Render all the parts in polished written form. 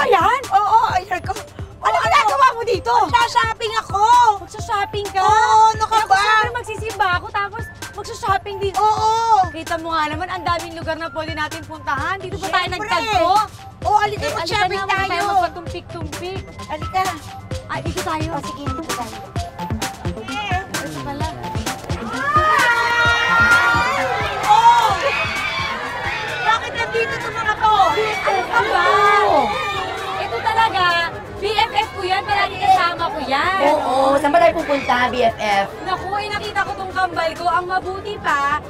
ba yan? Oo, ayan ko. Ano ang nagawa mo dito? Magsashopping ako. Magsashopping ka? Oo, ano ka ba? Siyempre magsisimba ako tapos magsashopping din. Oo. Kita mo nga naman, ang daming lugar na pwede natin puntahan. Dito ba tayo nagtagpo? Oo, alika mag-shopping tayo. Alika na, magpatumpik-tumpik. Alika. Ay, dito tayo. O, sige, dito tayo. Ito pala. Oo! Bakit nandito sa mga to? Ano ka ba? Ito talaga, BFF ko yan, palagi kasama ko yan. Oo, saan ba tayo pupunta, BFF? Naku, ay nakita ko tong kambal ko. Ang mabuti pa,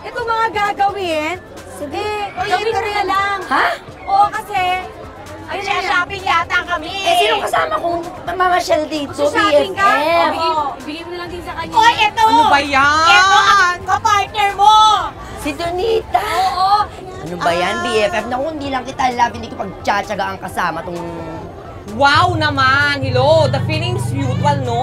ito mga gagawin, gawin ko na lang. Ha? Oo, kasi, ay shopping yata kami. Eh, sino kasama kong mamasyal dito, BFF? O, ibigay mo na lang din sa kanya. Oy, ito! Ano ba yan? Ito ang kapartner mo! Si Donita! Oo! Ano ba yan, BFF? Naku, hindi lang kita love, hindi ko pagtsatsaga ang kasama tong... Wow naman! Hello! The feeling's mutual, no?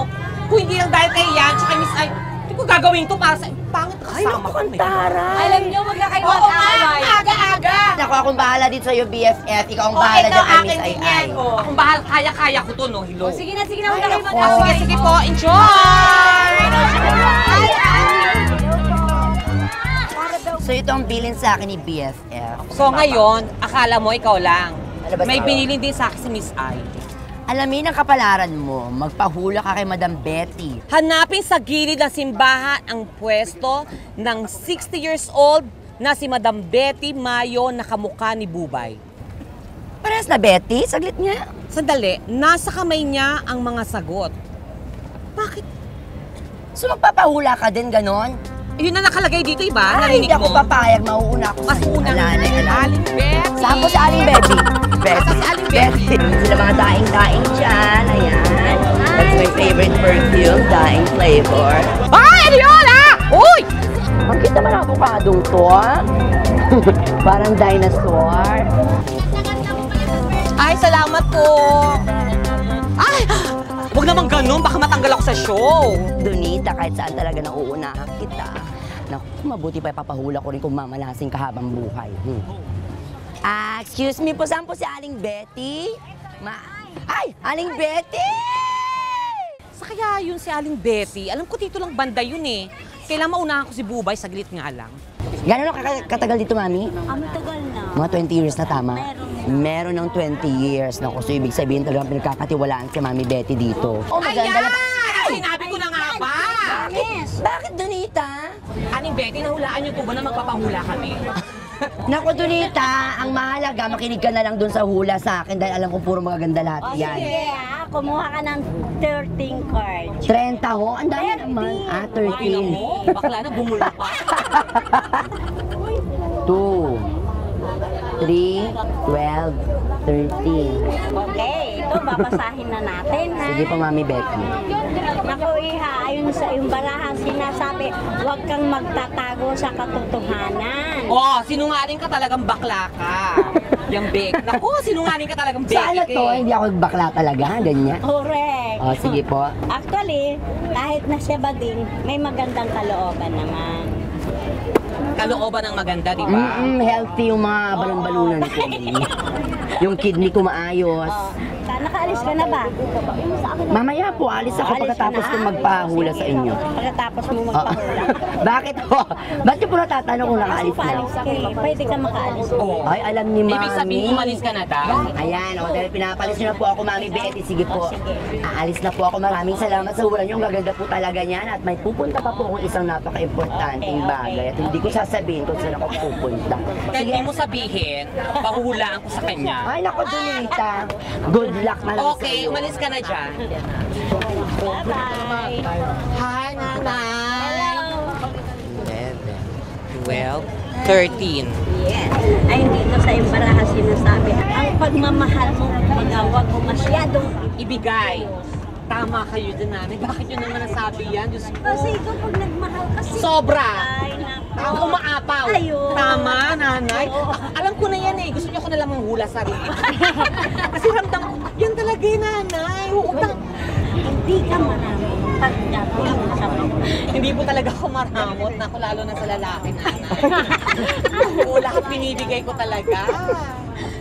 Kung hindi lang dahil kay Yan, tsaka Miss Ay, hindi ko gagawin to para sa... Pangit kasama ko. Ay, nakukantaray! Alam niyo, wag na kayo mag-away. Oo, aga-aga! Naku, akong bahala dito sa'yo, BFF. Ikaw ang bahala dyan kay Miss Ay-ay. Akong bahala, kaya-kaya ko to, no? Hello? Sige na, wag na kayo mag-away. Sige po, enjoy! So, ito ang bilin sa akin ni BFF. So, ngayon, akala mo ikaw lang. May binilin din sa akin si Miss Ay. Alamin ang kapalaran mo, magpahula ka kay Madam Betty. Hanapin sa gilid ng simbahan ang pwesto ng 60 years old na si Madam Betty Mayo na kamukha ni Boobay. Parehas na Betty? Saglit niya. Sandali, nasa kamay niya ang mga sagot. Bakit? So magpapahula ka din ganon? Yun na nakalagay dito, iba? Ay, hindi ako papayag. Mauuna ako sa'yo. Aling Betty. Saan ko si Aling Betty? Betty. Aling Betty. Sila mga daing-daing dyan. Ayan. That's my favorite perfume. Daing flavor. Ay, Ariola! Uy! Bakit naman ang avocadong to, ah? Parang dinosaur. Ay, salamat po. Ay! Huwag naman ganun, baka matanggal ako sa show. Donita, kahit saan talaga nauunahan kita. Naku, mabuti pa ipapahula ko rin kung mamalasin ka habang buhay. Excuse me po, saan po si Aling Betty? Ay, Aling Betty! Sa kaya yun si Aling Betty? Alam ko dito lang banda yun eh. Kailan maunahan ko si Boobay, saglit nga lang. Gano'n ang katagal dito, Mami? Ang tagal na. Mga 20 years na, tama? Meron ng 20 years. Naku, so ibig sabihin talagang pinagkakatiwalaan si Mami Betty dito. Oh, maganda na. Ay! Sinabi ko na nga ba? Bakit, Donita? Aling Betty, nahulaan niyo po ba na magpapahula kami? Naku, Donita, ang mahalaga, makinig ka na lang dun sa hula sa akin dahil alam ko puro magaganda lahat yan. O sige, kumuha ka ng 13 cards. 30 ho? Ang dami naman. 13. Ay, naku, bakla na, bumula pa. 2, 3, 12, 13. Okay, ito babasahin na natin, ha? Sige po, Mami Becky. Naku, Iha, ayon sa iyong barahan, sinasabi, huwag kang magtatago sa katotohanan. Oo, sinungaling ka talagang bakla ka. Yung Beck. Naku, sinungaling ka talagang Becky. Saan na to? Hindi ako bakla talaga, ganyan. Correct. O, sige po. Actually, kahit na siya ba din, may magandang kalooban naman. Kalooban ng maganda, di ba? Healthy yung mga balon-balunan ko. Yung kidney ko maayos. Nakaalis ka na ba? Mamaya po, alis ako pagkatapos kong magpahula sa inyo. Pagkatapos mo magpahula? Bakit po? Ba't niyo po natatanong kung nakaalis na? Pwede ka makaalis. Ay, alam ni Mami. Ibig sabihin, umalis ka na daw? Ayan, o. Dahil pinapalis niyo na po ako, Mami Betty. Sige po. Aalis na po ako. Maraming salamat sa hula niyo. Maganda po talaga niyan. At may pupunta pa po kung isang napaka-importanting bagay. At hindi ko sasabihin kung saan ako pupunta. Hindi mo sabihin, pahuhulaan ko sa kanya. Ay, naku, Donita. Good luck. Okay, umalis ka na dyan. Bye-bye. Hi, Nanay. 11, 12, 13. Yes. Ay, dito sa Imbaraha sinasabi, ang pagmamahal mo, pag-awag mo masyadong ibigay. Tama kayo din namin. Bakit yun naman nasabi yan? Diyos ko. Kasi ikaw pag nagmahal kasi. Sobra. Ay, naku. Umaapaw. Ayun. Tama, Nanay. Alam ko na yan eh. Gusto niyo ko na lang manghula sa rin. Kasi ramdam ko. Yan talaga yung Nanay. Hindi ka maramot. Hindi po talaga ako maramot. Naku, lalo na sa lalaki, Nanay. Wala ka pinibigay ko talaga.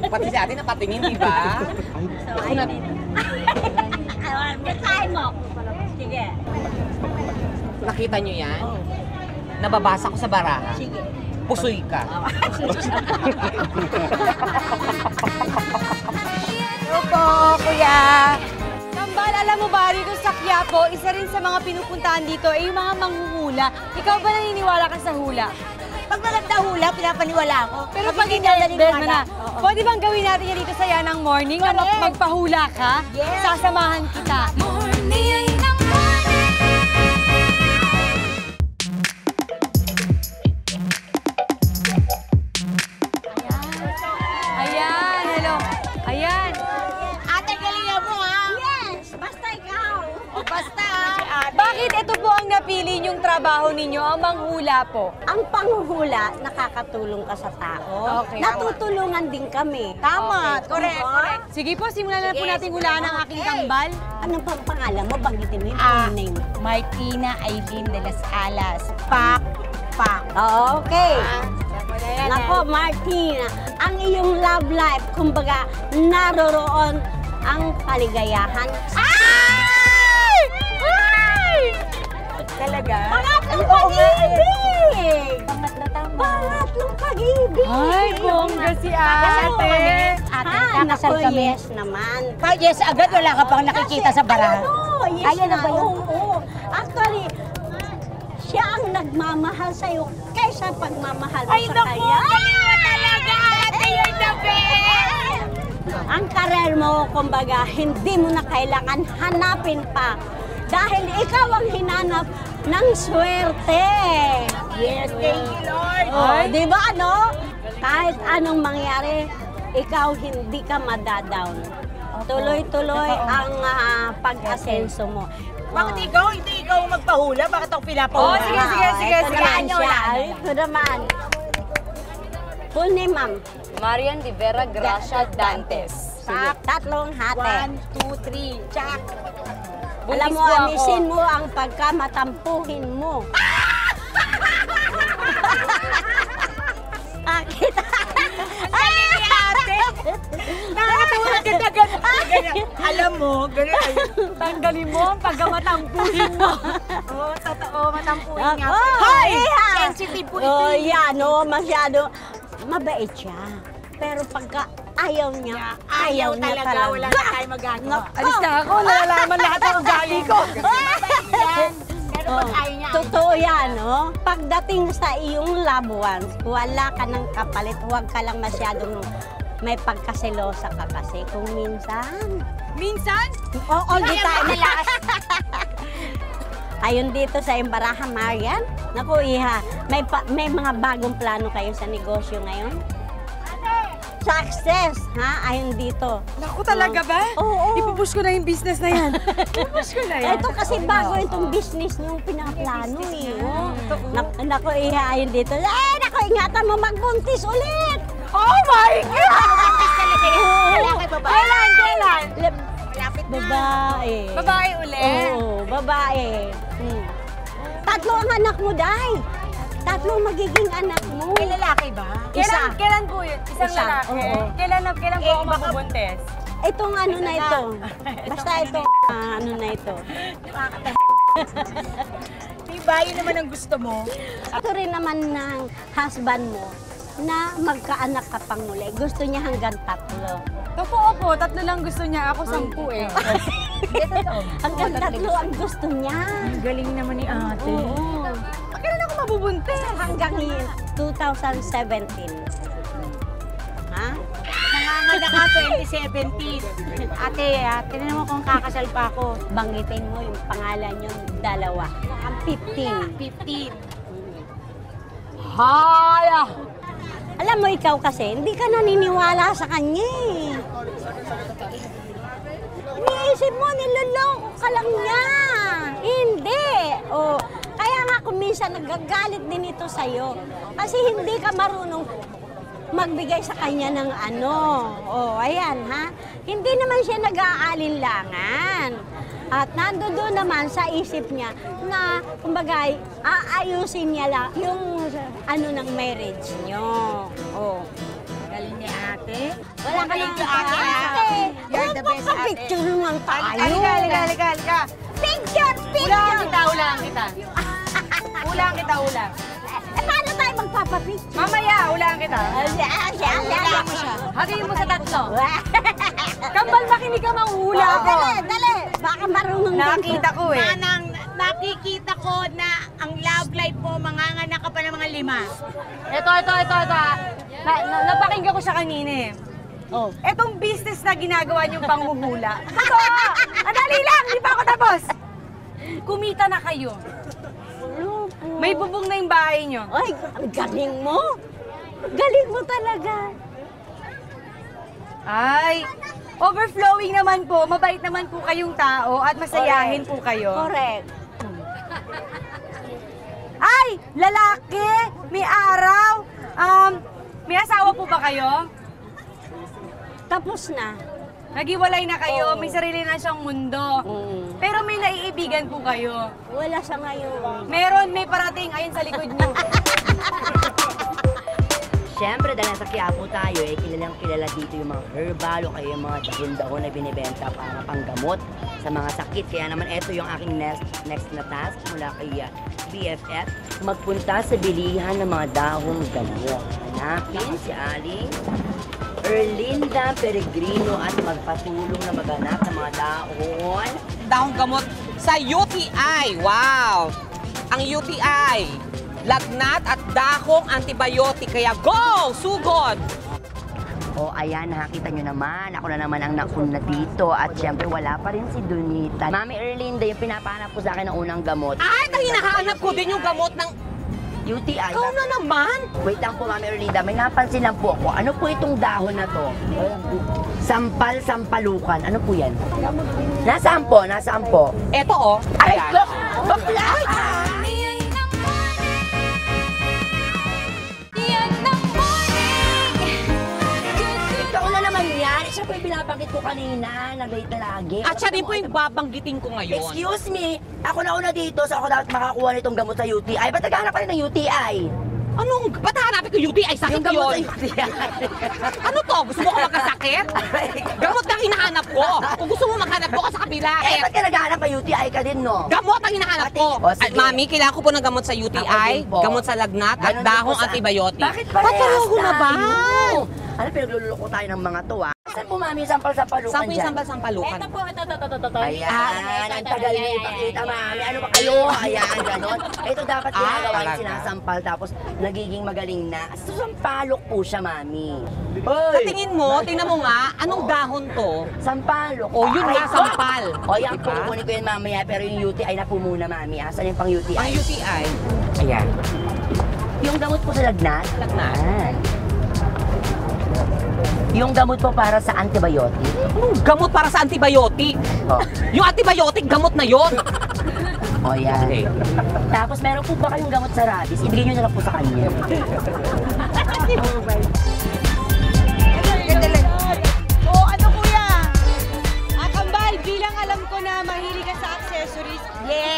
Pati si ate napatingin, di ba? So, ayun. Design mo. Sige. Nakita nyo yan? Nababasa ko sa baraha. Sige. Pusoy ka. Hello po, kuya. Kambal, alam mo ba, rito sa Quiapo, isa rin sa mga pinupuntahan dito ay yung mga manghuhula. Ikaw ba naniniwala ka sa hula? Pag maganda hula, pinapaniwala ako. Pero pag hindi, pwede bang gawin natin yan dito sa Yan ang Morning na magpahula ka? Yes. Sasamahan kita. Napili niyong trabaho ninyo ang manghula po. Ang panghula, nakakatulong ka sa tao. Okay, natutulungan din kami. Tama. Okay. Correct, correct. Sige po, simulan na po natin hulaan ang aking kambal. Anong pangalan mo? Banggitin mo yung name. Martina Aileen de las Alas. Pak, pak. Okay. Nako, Martina, ang iyong love life, kumbaga, naroroon ang kaligayahan. Talaga? Pangatlong pag-ibig! Pangatlong pag-ibig! Ay, bongga si ate! Ate, nakasal kami. Yes naman. Yes, agad wala ka pang nakikita sa barang. Ayan na ba yun? Actually, siya ang nagmamahal sa'yo kaysa pagmamahal mo sa kanya. Ay, naku! Talaga, ate, you're the best! Ang karer mo, kumbaga, hindi mo na kailangan hanapin pa. Dahil ikaw ang hinanap ng swerte. Yes, thank you, Lord. Oh, di ba, ano? Kahit anong mangyari, ikaw hindi ka madadown. Tuloy-tuloy ang pag-asenso mo. Bakit ikaw? Hindi ikaw magpahula? Bakit ako pinapahula? Oh, sige, sige, sige. Ito naman. Full name, ma'am. Marian Rivera Gracia Dantes. Tatlong hati. 1, 2, 3. Check. Alam mo, amisin mo ang pagkamatampuhin mo. Kita! Alam ni ate! Nakakatawa kita ganyan. Alam mo, ganyan. Tanggalin mo ang pagkamatampuhin mo. Oo, totoo, matampuhin nga. Hoy! Sensitive po ito. Oo, yan o, masyado. Mabait siya. Pero pagka... ayaw niya. Ayaw niya talaga. Wala na tayo magagawa. Alis na ako. Nalalaman lahat ang ugali ko. Pero pag ayaw niya. Totoo yan, no? Pagdating sa iyong loved ones, wala ka ng kapalit. Huwag ka lang masyadong may pagkaselosa ka kasi kung minsan. Minsan? Oo, all the time. Ayun dito sa Embaraha, Marian. Naku, iha. May mga bagong plano kayo sa negosyo ngayon? Success, ha? Ayun dito. Naku, talaga ba? Oo. Ipupush ko na yung business na yan. Ipupush ko na yan. Ito kasi bago itong business niyong pinaplano eh. Naku, iha, ayun dito. Eh, naku, ingatan mo magbuntis ulit! Oh my God! Magbuntis talaga yan. Malapit babae. Kailan, kailan? Malapit na. Babae. Babae ulit? Oo, babae. Tatlo ang anak mo, Day. Tatlong magiging anak mo. May lalaki ba? Isa. Kailan po yun? Isang lalaki? Kailan po ako makubuntis? Itong ano na ito. Basta ito. Ano na ito. Diba, yun naman ang gusto mo? Ito rin naman ng husband mo na magkaanak ka pang muli. Gusto niya hanggang 3. Totoo po, 3 lang gusto niya. Ako 10 eh. Hanggang 3 ang gusto niya. Galing naman ni ate. Kailan ako mabubuntis? Hanggang 2017. Ha? Nangangala ka 2017. Ate, tinan mo kung kakasal pa ako. Banggitin mo yung pangalan yung 2. Ang 15. 15. Hala! Alam mo, ikaw kasi, hindi ka naniniwala sa kanya eh. Iniisip mo, niloloko ka lang niya. Hindi. O, kaya nga kung minsan nagagalit din ito sa'yo. Kasi hindi ka marunong magbigay sa kanya ng ano. O, ayan ha. Hindi naman siya nag-aalinlangan. At nandoon naman sa isip niya na, kumbaga, aayusin niya lang yung ano ng marriage niyo. Oh. Galing niya ate. ate. Wala ka lang sa akin, ate. You're the best, ate. Picture naman tayo. Halika. Picture. Ulang kita. Ulang kita. Eh, paano tayo magpapapicture? Mamaya, ulang kita. Ulang mo siya. Hatiin mo sa tatlo. Kambal, makinig ka, manghula ako. Dali. Baka marunong ganito. Nakikita ko eh. Manang, nakikita ko na ang love life mo, manganganak ka pa ng mga 5. Ito. Napakinggan ko siya kanina eh. Oh. Etong business na ginagawa niyong panghuhula. Totoo! Andali lang! Di pa ako tapos! Kumita na kayo. May bubong na yung bahay niyo. Ay, ang galing mo! Galing mo talaga. Ay, overflowing naman po. Mabait naman po kayong tao at masayahin po kayo. Correct. Ay, lalaki! May araw! May asawa po ba kayo? Tapos na. Naghiwalay na kayo, may sarili na siyang mundo. Pero may naiibigan po kayo. Wala siya ngayon. Meron, may parating ayun sa likod niyo. Siyempre, dahil sa Quiapo tayo, eh, kilalang kilala dito yung mga herbal o kayo yung mga dahon-dahon na binibenta para panggamot sa mga sakit. Kaya naman, eto yung aking next na task mula kay BFF. Magpunta sa bilihan ng mga dahong gamot. Hanapin si Aling Erlinda Peregrino at magpatulong na maghanap ng mga dahon. Dahong gamot sa UTI. Wow! Ang UTI, lagnat at dahong antibiotic. Kaya go! Sugod! O ayan, nakita nyo naman. Ako na naman ang nakuna dito. At syempre, wala pa rin si Donita. Mami Erlinda, yung pinapahanap ko sa akin ng unang gamot. Ay, hinahanap ko din yung gamot ng UTI. Ikaw na naman! Wait lang po, Mami Erlinda. May napansin lang po ako. Ano po itong dahon na to? Sampal-sampalukan. Ano po yan? Nasaan po? Eto o. Oh. Ay, look! Bakla! Ikaw na naman yan. Siya po yung pinapakit ko kanina. Nag-late na lagi. At siya rin po yung babanggitin ko ngayon. Excuse me! Ako na una dito, so ako dapat makakuha nitong gamot sa UTI. Ba't naghahanap ka rin ng UTI? Ba't hahanapin ko UTI? Sakit yun! Ano to? Gusto mo ko magkasakit? Gamot ang hinahanap ko! Kung gusto mo maghanap ko sa kabila, ba't ka naghahanap ng UTI ka din, no? Gamot ang hinahanap ko! At mami, kailangan ko po ng gamot sa UTI, gamot sa lagnat, at dahong antibiotic. Bakit parehas tayo? Ano, pinagluloko tayo ng mga to, ah? Saan po, mami, sampal-sampalukan dyan? Saan po yung sampal-sampalukan? Ito po, ito. Ayan, ang tagal niyo ipakita, mami. Ano ba kayo? Ayan, ganon. Ito dapat ginagawa yung sinasampal, tapos nagiging magaling na. Sampalok po siya, mami. Sa tingin mo, tingnan mo nga, anong dahon to? Sampalok. O, yun nga, sampal. O, yan, kukunin ko yun mamaya, pero yung UTI na po muna, mami. Saan yung pang UTI? Ang UTI? Ayan. Yung gamot po sa lagnat? Lagnat. Yung gamot po para sa antibiotic? Gamot para sa antibiotic? Yung antibiotic, gamot na yon. Yan. Okay. Tapos meron po ba kayong gamot sa rabies? Ibigay nyo na lang po sa kanya. Ano kuya? Kambal, bilang alam ko na mahilig ka sa accessories,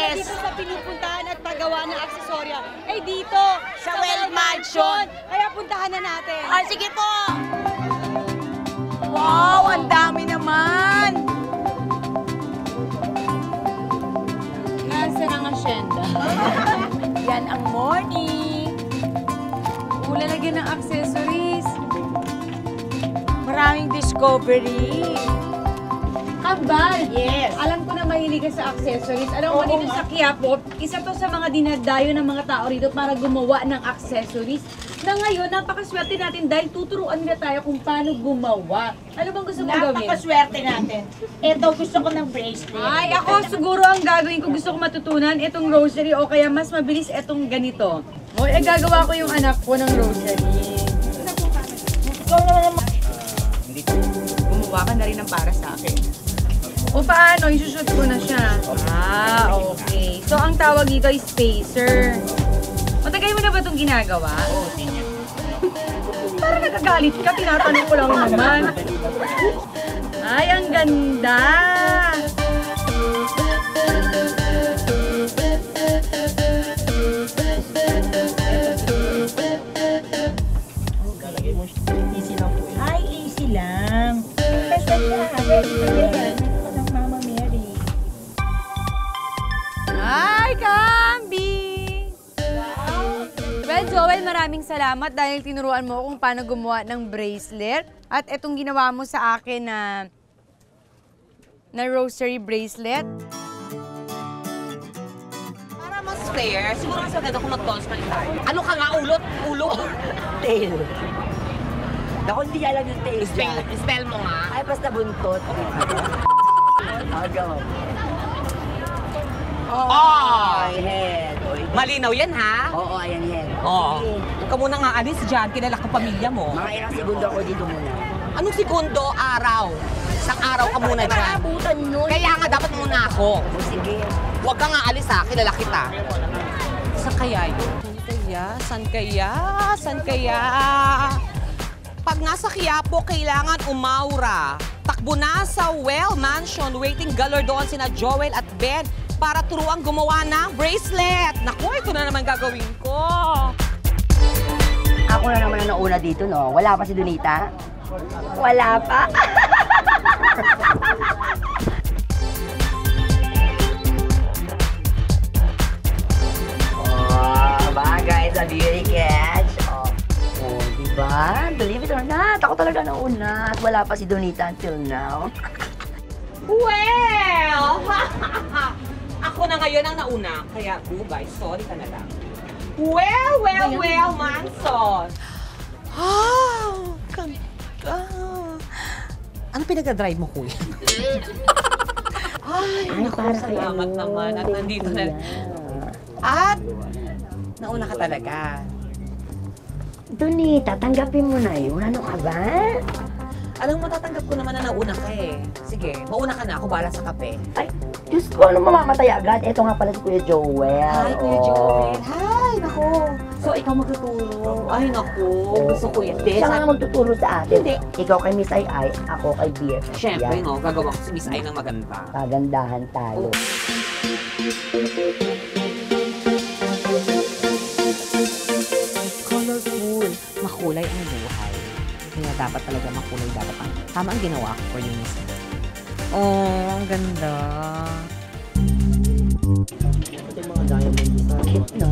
dito sa pinupuntahan at paggawa ng aksesorya, dito sa Well Mansion. Kaya puntahan na natin. Sige po! Wow! Ang dami naman! Nasa ang asyenda. Yan ang morning! Ulalagyan ng accessories. Maraming discovery. Kambal! Yes! Alam ko na mahilig sa accessories. Alam mo dito sa Quiapo, isa to sa mga dinadayo ng mga tao rito para gumawa ng accessories. Na ngayon, napakaswerte natin dahil tuturuan na tayo kung paano gumawa. Ano bang gusto mong gawin? Napakaswerte natin. Ito, gusto ko ng bracelet. Ay, ako siguro ang gagawin ko, gusto ko matutunan itong rosary o kaya mas mabilis itong ganito. O, gagawa ko yung anak ko ng rosary. Gumawa ka na rin ang para sa akin. O paano, isushoot ko na siya. Okay. So, ang tawag dito ay spacer. Matagay mo na ba itong ginagawa? Oo, tingnan. Parang nagagalit ka, tinatanong ko lang naman. Ay, ang ganda! Hi, Ace! Hi, Kambi! Well, Joel, maraming salamat dahil tinuruan mo kung paano gumawa ng bracelet. At itong ginawa mo sa akin na rosary bracelet. Para mas fair, siguro mas maganda kung mag-balls pa rin tayo. Ano ka nga, ulot? Ulo? Tail. Ako hindi alam yung tail dyan. Spell mo nga. Ay, basta buntot. Agaw. Oh, head. Malinaw yan, ha? Oo, ayan, head. Oo. Huwag ka muna nga alis dyan. Kilala ka pamilya mo. Mga ilang segundo ako dito muna. Anong segundo? Araw. Isang araw ka muna dyan. Kaya nga, dapat muna ako. Sige. Huwag ka nga alis, ha? Kilala kita. Saan kaya yun? Saan kaya? Saan kaya? Pag nasa Quiapo, kailangan umaura. Takbo na sa Well Mansion, waiting galore doon sina Joel at Ben para turuang gumawa ng bracelet. Naku, ito na naman gagawin ko. Ako na naman ang nauna dito, no? Wala pa si Donita? Wala pa. Oh, bagay sa beauty catch. Diba? Believe it or not, ako talaga nauna at wala pa si Donita until now. Well! Ako na ngayon ang nauna, kaya Boobay, sorry ka na lang. Well, well, well, Manson! Oh, ganda! Ano pinag-drive mo, kuya? Ay, naku, salamat naman at nandito na. At nauna ka talaga. Donita, tatanggapin mo na yun. Ano ka ba? Alam mo, tatanggap ko naman na nauna ka eh. Sige, mauna ka na. Ako bahala sa kape. Ay, Diyos ko, ano mamamatay agad? Eto nga pala si Kuya Joel. Hi, Kuya Joel. Hi, naku. So, ikaw magtuturo. Ay, naku. Gusto ko yan. Siya nga magtuturo sa atin. Hindi. Ikaw kay Miss Ai-ai, ako kay BF. Siyempre, no. Gagawa ko si Miss Ai ng maganda. Pagandahan tayo. Makulay ang buhay. Kaya dapat talaga makulay. Dapat ang tama ang ginawa ko for you, Miss. Oh, ang ganda. Cute na.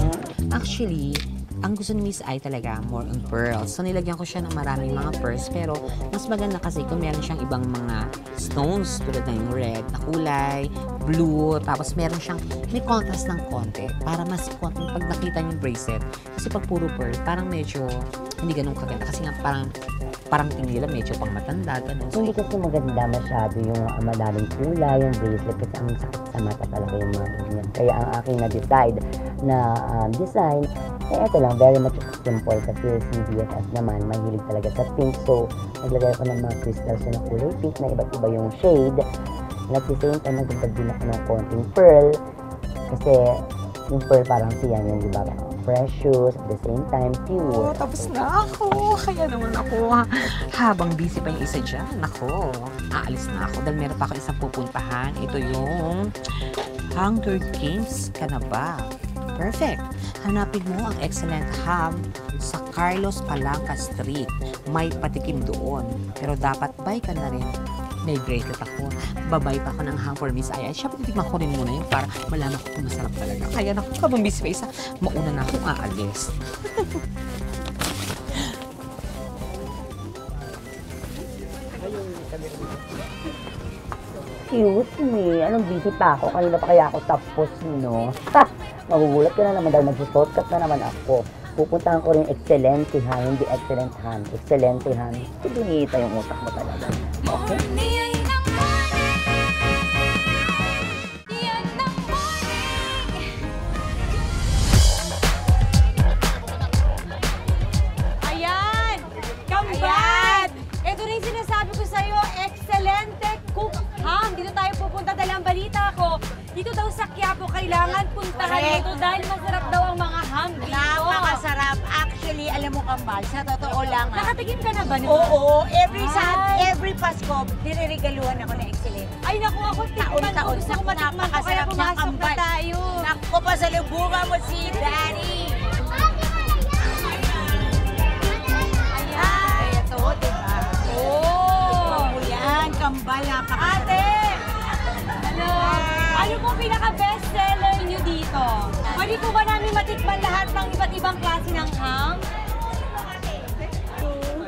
Actually, ang gusto ni Miss Ai talaga more on pearls. So, nilagyan ko siya ng maraming mga pearls. Pero, mas maganda kasi kung meron siyang ibang mga stones tulad ng red na kulay, blue, tapos meron siyang may contrast ng konti para mas konti pag nakita niyo yung bracelet. Kasi pag puro pearl, parang medyo hindi ganun kaganda. Kasi nga parang tingin nila medyo pang matanda. Ganun. Hindi kasi maganda masyado yung madaling kulay, yung bracelet. Kasi ang sakit sa mata talaga yung mga ganyan. Kaya ang aking na-decide na design, eh ito lang, very much simple. Kasi si BFF naman, mahilig talaga sa pink. So, naglagay ko ng mga crystals na kulay pink na iba't iba yung shade. Nag-same time, nagdagdag din ako ng konting pearl. Kasi yung pearl parang siya yun, di ba? Precious, at the same time, pure. Oh, tapos na ako. Kaya naman ako, habang busy pa yung isa dyan, ako, aalis na ako. Dahil meron pa ako isang pupuntahan. Ito yung Hunger Games ka na ba? Perfect. Hanapin mo ang Excelente Ham sa Carlos Palanca Street. May patikim doon. Pero dapat buy ka na rin. May bracelet ako. Babay pa ako ng ham for Miss Ai-ai. Siya, patitikman ko rin muna yun para malaman ko kung masarap talaga. Kaya naku, kabang busy pa isa, mauna na akong aalis. Cute me. Anong busy pa ako? Kanina pa kaya ako tapos, no? Ha! Magugulat ka na naman dahil mag-shortcut na naman ako. Pupuntahan ko rin Excelente Ham, hindi Excellent Ham. Excelente Ham. Tinita yung utak mo talaga. Okay? Dito daw sa Quiapo, kailangan puntahan dito dahil masarap daw ang mga ham dito. Napakasarap. Actually, alam mo Kambal, sa totoo lang. Nakatigim ka na ba nito? Oo. Every Pasko, diniregaluhan ako na Excellent. Ay, naku, ako tikman ko. Gusto ko matikman ko, kaya pumasok na tayo. Naku, pasalubungan mo si Daddy. Ayan. Ayan. Ito, diba? Oo. Ito mo yan, Kambal. Wala pa. Ate! Hello! Ano po pinaka-best seller nyo dito? Pwede po ba namin matikman lahat ng iba't ibang klase ng ham?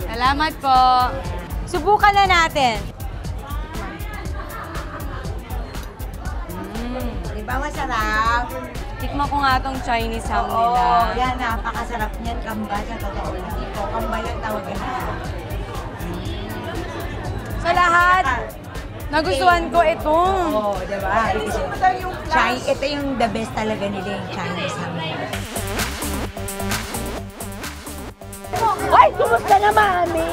Salamat po. Subukan na natin. Di ba masarap? Tikma ko nga itong Chinese ham nila. Oo, yan. Napakasarap niyan. Kamba sa totoo lang. Ito, kamba yung tawag yan. Sa lahat, nagustuhan ko itong. Oo, di ba? Ito yung the best talaga nila yung Chinese ham. Ay, kumusta na, Mami?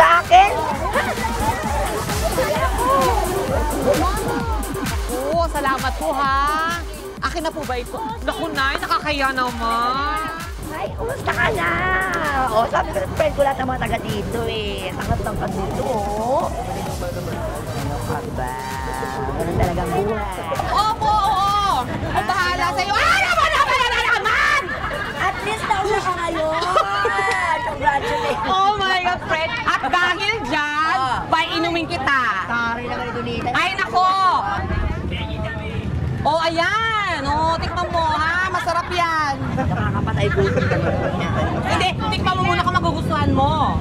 Sa akin? Oo, salamat po, ha? Akin na po ba ito? Naku, Nay, nakakaya naman. Nay, kumusta ka na? O, sabi ko, friend ko lahat ng mga taga dito, eh. Tangat-tangat dito, oh. Ano ka ba? Ganun talagang buhay. Opo, oo. Ang bahala sa'yo. Ah, naman! At least nauna ka ngayon. Oh my God, friend! At dahil dyan, painumin kita. Ay, nako! Oh, ayan! Oh, tikman mo, ha? Masarap yan. Nakakapatay gusto ka na. Hindi, tikman mo muna kung magugustuhan mo.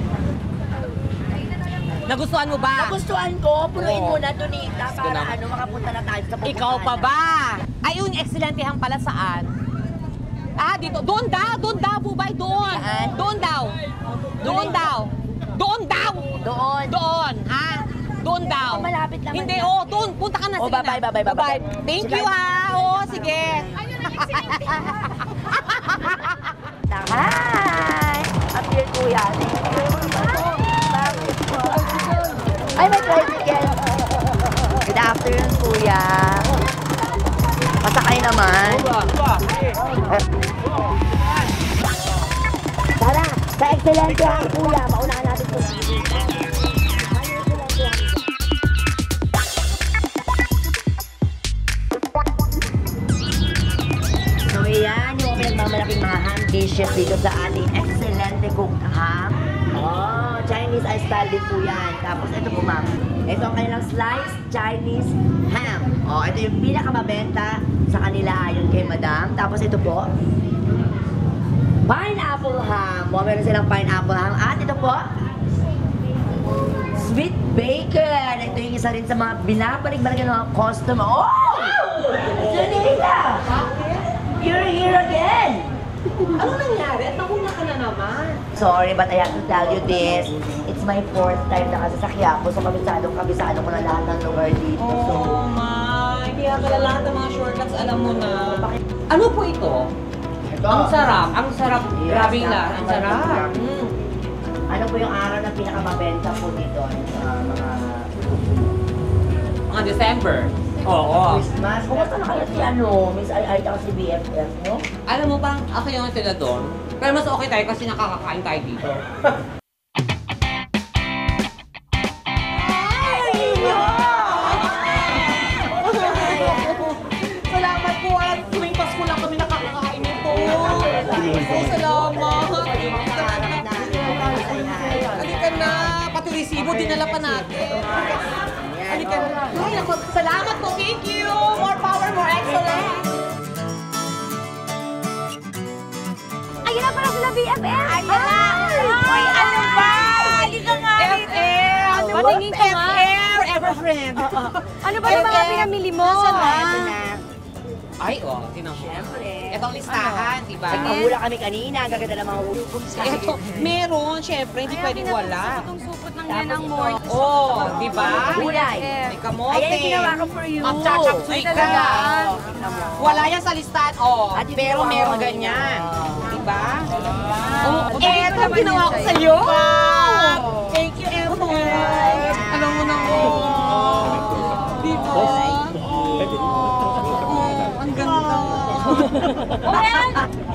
Nagustuhan mo ba? Nagustuhan ko. Punuin muna, Donita, para makapunta na tayo sa pupuntahan. Ikaw pa ba? Ay, yung Excelente Ham pala saan? Ah, dito. Doon daw, Boobay, doon. Doon daw. Malapit lang. Hindi, oh, doon. Punta ka na. Oh, bye. Thank you, ha. Oh, sige. Ayun ang Excelente. Hi. Up here, kuya. Ay, may try again. Good afternoon, kuya. Masakay naman. Tara, sa Excelente Ham, kuya. Maunahan natin po. So, yan. Yung pinagmamalaking mga ham dishes dito sa ating Excelente Ham. Oh, Chinese ice style din po yan. Tapos ito po, ma'am. Ito ang kanilang sliced Chinese ham. Oh, ito yung pinakamabenta sa kanila ayon kay madam. Tapos ito po, pineapple ham. Oh, meron silang pineapple ham. At ito po, sweet bacon. Ito yung isa rin sa mga binabalik-balik ng mga customer. Oh! Janita! You're here again! Ano nangyari? At nakuna ka na naman. Sorry, but I have to tell you this. It's my fourth time na kasi sa Quiapo. So, kabisado ko na lahat ng lugar dito. Oh, my. Kaya ka na lahat ng mga shortcuts, alam mo na. Ano po ito? Ito. Ang sarap. Ang sarap. Yes, grabe na. Ang sarap. Ano po yung araw na pinakamabenta po dito? Mga December. Oo. Christmas. Kumusta na kayo si Miss Ai-ai at si BFF mo? Alam mo, parang ako yung sila doon. Pero mas okay tayo kasi nakakakain tayo dito. Salamat po at may Pasko lang kami nakakakain nito. Salamat. Halika na. Pati resibo, dinala pa natin. Ay, ako, salamat po. Thank you. More power, more excellence. Ayun na pala sila, BFF. Ayun na. Uy, ano ba? Halika nga dito. Ano ba? Paningin ka nga. Forever friend. Ano ba yung mga pinamili mo? Ito na. Ay, o. Tinan mo. Siyempre. Ito ang listahan, diba? Nagpahula kami kanina. Gaganda ng mga hulugoms. Ito, meron. Siyempre, hindi pwedeng wala. Yan ang morning. Oo, di ba? Gulay. May kamote. Ayan, ginawa ko for you. Chachapsuy ka. Wala yan sa listahan. Oo, pero meron ganyan. Di ba? Eto, ginawa ko sa'yo. Thank you, Eto. Alam mo na ko. Di ba? Ang ganda.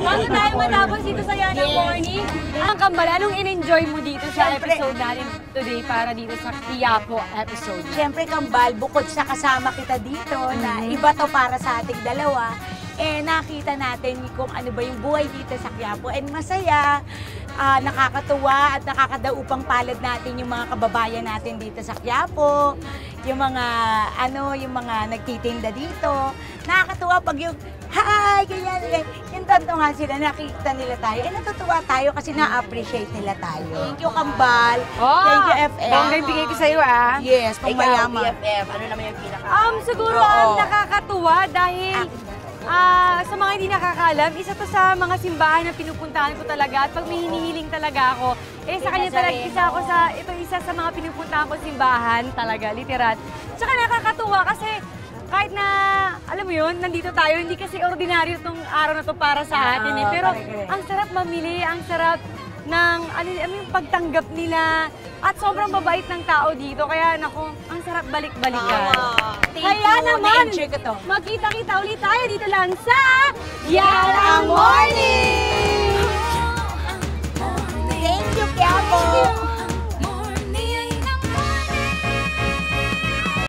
Well, bago tayo matapos dito sa Yan ang Morning. Ang kambala, anong in-enjoy mo dito sa episode natin today para dito sa Quiapo episode? Siyempre, kambal, bukod sa kasama kita dito na iba to para sa ating dalawa, eh nakita natin kung ano ba yung buhay dito sa Quiapo. And masaya, nakakatuwa at nakakadaupang palad natin yung mga kababayan natin dito sa Quiapo, yung mga nagtitinda dito. Nakakatuwa pag yung hi, ganyan. Yung tantungan sila, nakikita nila tayo. Eh, natutuwa tayo kasi na-appreciate nila tayo. Thank you, Kambal. Oh, thank you, FM. Ang bigay ko sa'yo, ah. Yes, pang mayaman. Ikaw, BFF, ano naman yung pinaka? Siguro, ang nakakatuwa dahil sa mga hindi nakakalam, isa to sa mga simbahan na pinupuntahan ko talaga. At pag may hinihiling talaga ako, eh sa kanya talaga, isa sa mga pinupuntahan ko simbahan talaga, literat. Tsaka nakakatuwa kasi kahit na, alam mo yun, nandito tayo, hindi kasi ordinaryo itong araw na to para sa atin eh. Pero ang sarap mamili, ang sarap ng yung pagtanggap nila. At sobrang babait ng tao dito, kaya naku, ang sarap balik-balikan. Kaya naman, magkita-kita ulit tayo dito lang sa Yan ang Morning! Thank you, Quiapo!